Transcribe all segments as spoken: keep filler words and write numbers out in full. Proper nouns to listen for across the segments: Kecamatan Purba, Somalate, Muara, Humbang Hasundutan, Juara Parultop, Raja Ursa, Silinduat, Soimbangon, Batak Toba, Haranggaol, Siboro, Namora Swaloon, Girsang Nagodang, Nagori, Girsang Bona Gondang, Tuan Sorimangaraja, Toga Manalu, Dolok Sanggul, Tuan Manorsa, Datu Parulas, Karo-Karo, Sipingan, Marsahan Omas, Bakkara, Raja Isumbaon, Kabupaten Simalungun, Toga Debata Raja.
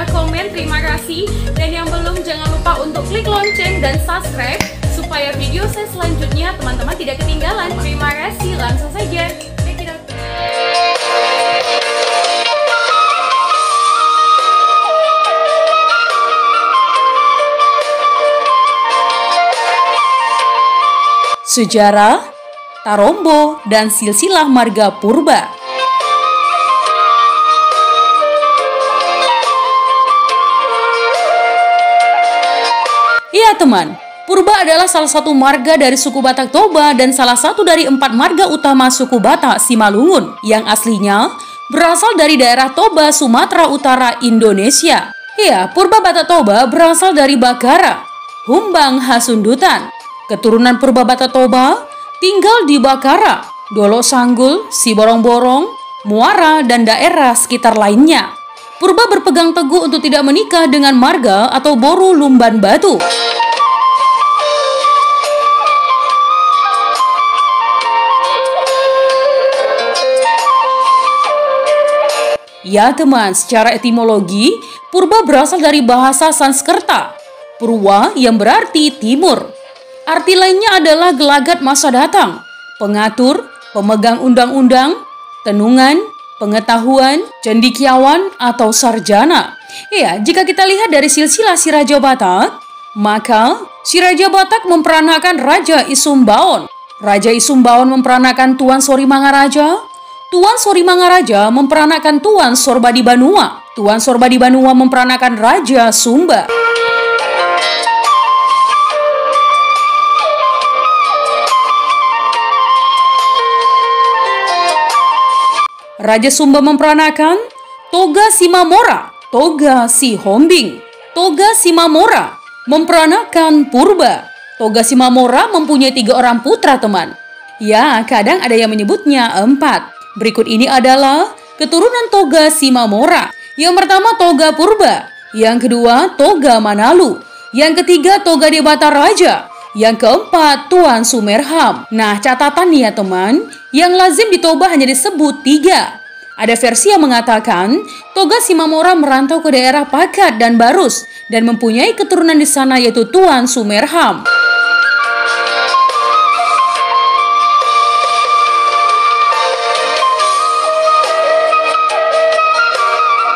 sudah komen, terima kasih. Dan yang belum jangan lupa untuk klik lonceng dan subscribe supaya video saya selanjutnya teman-teman tidak ketinggalan. Terima kasih, langsung saja. Sejarah, Tarombo, dan silsilah marga Purba. Iya teman, Purba adalah salah satu marga dari suku Batak Toba dan salah satu dari empat marga utama suku Batak Simalungun yang aslinya berasal dari daerah Toba, Sumatera Utara, Indonesia. Iya, Purba Batak Toba berasal dari Bakkara, Humbang Hasundutan. Keturunan Purba Batak Toba tinggal di Bakkara, Dolok Sanggul, Siborong-Borong, Muara, dan daerah sekitar lainnya. Purba berpegang teguh untuk tidak menikah dengan marga atau boru Lumbanbatu. Ya teman, secara etimologi, Purba berasal dari bahasa Sanskerta, Purwa yang berarti timur. Arti lainnya adalah gelagat masa datang, pengatur, pemegang undang-undang, tenungan, pengetahuan, cendikiawan, atau sarjana. Ya, jika kita lihat dari silsilah si Raja Batak, maka si Raja Batak memperanakan Raja Isumbaon. Raja Isumbaon memperanakan Tuan Sorimangaraja. Tuan Sorimangaraja memperanakan Tuan Sorba di Banua. Tuan Sorba di Banua memperanakan Raja Sumba. Raja Sumba memperanakan Toga Simamora, Toga Si Hombing. Toga Simamora memperanakan Purba. Toga Simamora mempunyai tiga orang putra teman. Ya, kadang ada yang menyebutnya empat. Berikut ini adalah keturunan Toga Simamora. Yang pertama Toga Purba, yang kedua Toga Manalu, yang ketiga Toga Debata Raja, yang keempat, Tuan Sumerham. Nah, catatan nih ya teman, yang lazim di Toba hanya disebut tiga. Ada versi yang mengatakan, Toga Simamora merantau ke daerah Pakat dan Barus, dan mempunyai keturunan di sana yaitu Tuan Sumerham.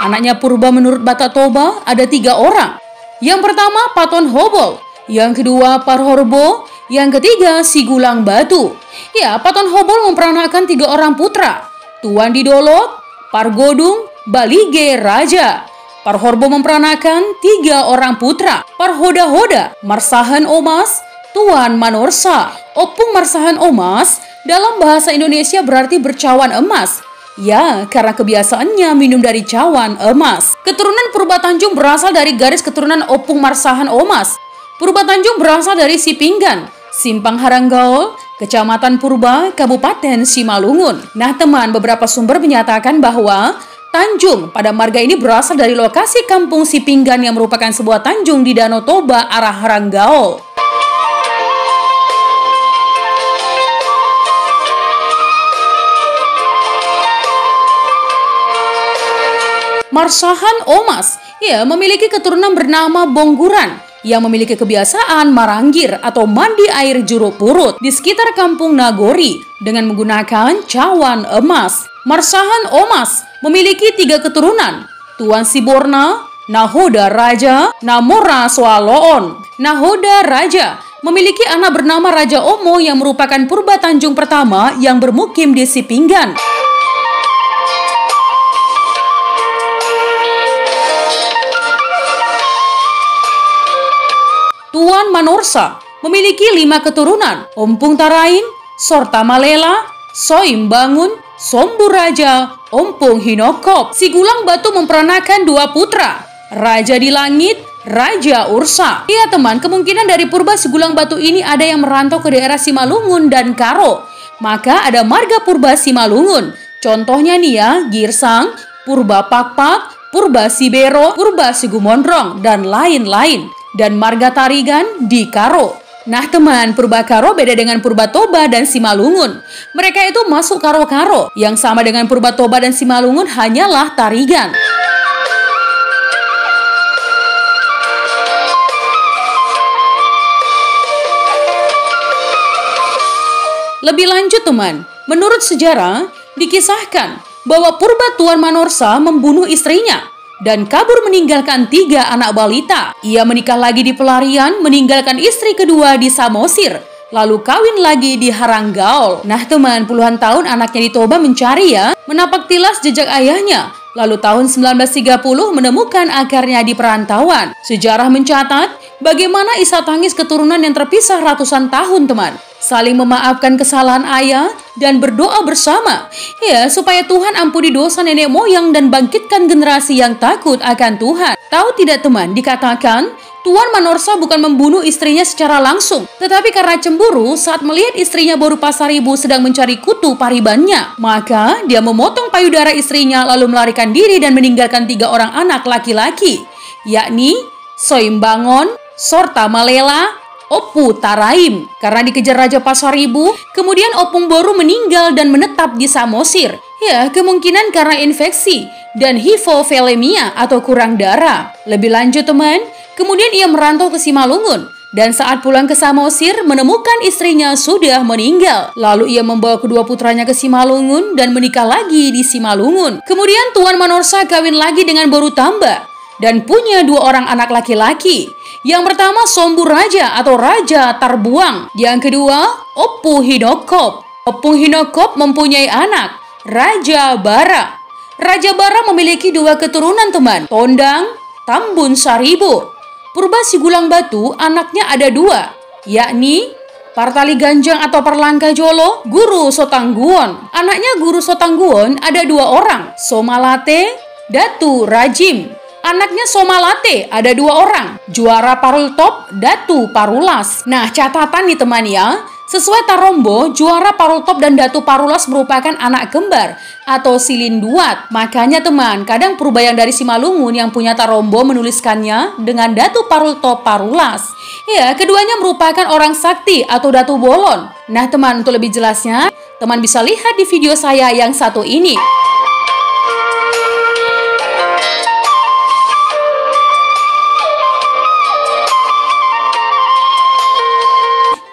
Anaknya Purba menurut Batak Toba ada tiga orang. Yang pertama, Paton Hobol. Yang kedua Parhorbo, yang ketiga Sigulang Batu. Ya, Paton Hobol memperanakan tiga orang putra, Tuan Didolok, Pargodung, Balige Raja. Parhorbo memperanakan tiga orang putra, Parhoda-hoda, Marsahan Omas, Tuan Manorsa. Opung Marsahan Omas dalam bahasa Indonesia berarti bercawan emas. Ya, karena kebiasaannya minum dari cawan emas. Keturunan Purba Tanjung berasal dari garis keturunan Opung Marsahan Omas. Purba Tanjung berasal dari Sipingan, Simpang Haranggaol, Kecamatan Purba, Kabupaten Simalungun. Nah teman, beberapa sumber menyatakan bahwa Tanjung pada marga ini berasal dari lokasi kampung Sipingan yang merupakan sebuah tanjung di Danau Toba arah Haranggaol. Marsahan Omas, ya, memiliki keturunan bernama Bongguran yang memiliki kebiasaan maranggir atau mandi air jeruk purut di sekitar kampung Nagori dengan menggunakan cawan emas. Marsahan Omas memiliki tiga keturunan, Tuan Siborna, Nahoda Raja, Namora Swaloon. Nahoda Raja memiliki anak bernama Raja Omo yang merupakan Purba Tanjung pertama yang bermukim di Sipingan. Tuan Manorsa memiliki lima keturunan, Ompung Tarain, Sorta Malela, Soim Bangun, Sombu Raja, Ompung Hinokop. Sigulang Batu memperanakan dua putra, Raja di Langit, Raja Ursa. Iya teman, kemungkinan dari Purba Sigulang Batu ini ada yang merantau ke daerah Simalungun dan Karo. Maka ada marga Purba Simalungun. Contohnya nih ya, Girsang, Purba Pakpak, Purba Sibero, Purba Sigumondrong, dan lain-lain. Dan marga Tarigan di Karo. Nah teman, Purba Karo beda dengan Purba Toba dan Simalungun. Mereka itu masuk Karo-Karo. Yang sama dengan Purba Toba dan Simalungun hanyalah Tarigan. Lebih lanjut teman, menurut sejarah dikisahkan bahwa Purba Tuan Manorsa membunuh istrinya dan kabur meninggalkan tiga anak balita. Ia menikah lagi di pelarian, meninggalkan istri kedua di Samosir, lalu kawin lagi di Haranggaol. Nah teman, puluhan tahun anaknya di Toba mencari ya, menapak tilas jejak ayahnya. Lalu tahun seribu sembilan ratus tiga puluh menemukan akarnya di perantauan. Sejarah mencatat bagaimana isak tangis keturunan yang terpisah ratusan tahun teman, saling memaafkan kesalahan ayah dan berdoa bersama, ya supaya Tuhan ampuni dosa nenek moyang dan bangkitkan generasi yang takut akan Tuhan. Tahu tidak teman, dikatakan Tuan Manorsa bukan membunuh istrinya secara langsung, tetapi karena cemburu saat melihat istrinya baru pasaribu sedang mencari kutu paribannya. Maka dia memotong payudara istrinya lalu melarikan diri dan meninggalkan tiga orang anak laki-laki, yakni Soimbangon, Sorta Malela, Opu Taraim. Karena dikejar Raja Pasaribu, kemudian Opung Boru meninggal dan menetap di Samosir. Ya, kemungkinan karena infeksi dan hipovolemia atau kurang darah. Lebih lanjut teman, kemudian ia merantau ke Simalungun dan saat pulang ke Samosir menemukan istrinya sudah meninggal. Lalu ia membawa kedua putranya ke Simalungun dan menikah lagi di Simalungun. Kemudian Tuan Manorsa kawin lagi dengan Boru Tamba dan punya dua orang anak laki-laki. Yang pertama Sombu Raja atau Raja Tarbuang. Yang kedua Opu Hinokop. Opu Hinokop mempunyai anak Raja Bara. Raja Bara memiliki dua keturunan teman, Tondang, Tambun Saribu. Purba Sigulang Batu anaknya ada dua, yakni Partali Ganjang atau Perlangka Jolo, Guru Sotangguon. Anaknya Guru Sotangguon ada dua orang, Somalate, Datu Rajim. Anaknya Somalate ada dua orang, Juara Parultop, Datu Parulas. Nah catatan nih teman ya, sesuai Tarombo, Juara Parultop dan Datu Parulas merupakan anak kembar atau silinduat. Makanya teman, kadang Purba yang dari Simalungun yang punya Tarombo menuliskannya dengan Datu Parultop Parulas. Ya, keduanya merupakan orang sakti atau Datu Bolon. Nah teman, untuk lebih jelasnya, teman bisa lihat di video saya yang satu ini.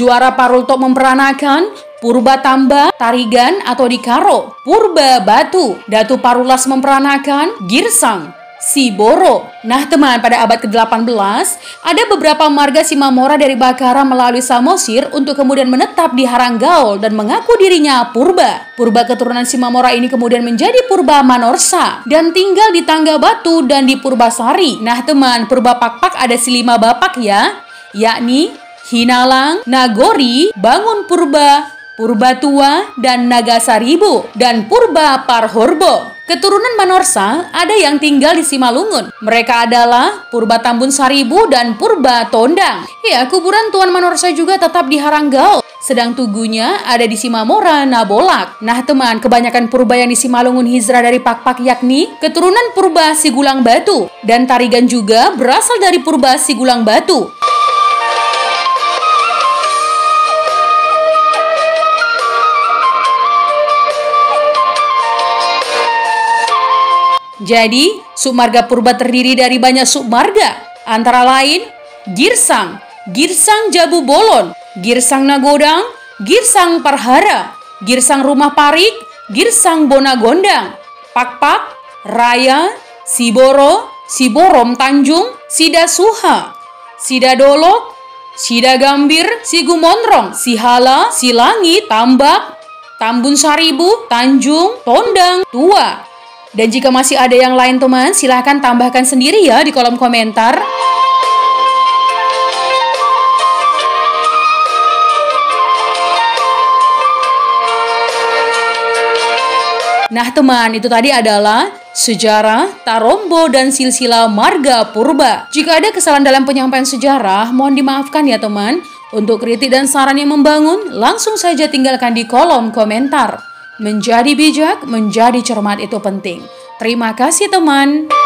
Juara Parultop memperanakan Purba Tamba, Tarigan atau Dikaro, Purba Batu. Datu Parulas memperanakan Girsang, Siboro. Nah teman, pada abad ke delapan belas ada beberapa marga Simamora dari Bakkara melalui Samosir untuk kemudian menetap di Haranggaol dan mengaku dirinya Purba. Purba keturunan Simamora ini kemudian menjadi Purba Manorsa dan tinggal di Tangga Batu dan di Purbasari. Nah teman, Purba Pakpak ada si lima bapak ya, yakni Hinalang, Nagori, Bangun Purba, Purba Tua, dan Nagasaribu, dan Purba Parhorbo. Keturunan Manorsa ada yang tinggal di Simalungun. Mereka adalah Purba Tambun Saribu dan Purba Tondang. Ya, kuburan Tuan Manorsa juga tetap di Haranggaol, sedang tugunya ada di Simamora Nabolak. Nah teman, kebanyakan Purba yang di Simalungun hijrah dari Pakpak yakni keturunan Purba Sigulang Batu, dan Tarigan juga berasal dari Purba Sigulang Batu. Jadi, submarga Purba terdiri dari banyak submarga, antara lain Girsang, Girsang Jabu Bolon, Girsang Nagodang, Girsang Parhara, Girsang Rumah Parik, Girsang Bona Gondang, Pakpak, Raya, Siboro, Siborom Tanjung, Sida Suha, Sida Dolok, Sida Gambir, Sigumonrong, Sihala, Silangi, Tambak, Tambun Saribu, Tanjung, Tondang, Tua. Dan jika masih ada yang lain teman, silahkan tambahkan sendiri ya di kolom komentar. Nah teman, itu tadi adalah sejarah, Tarombo, dan silsilah marga Purba. Jika ada kesalahan dalam penyampaian sejarah, mohon dimaafkan ya teman. Untuk kritik dan saran yang membangun, langsung saja tinggalkan di kolom komentar. Menjadi bijak, menjadi cermat itu penting. Terima kasih teman.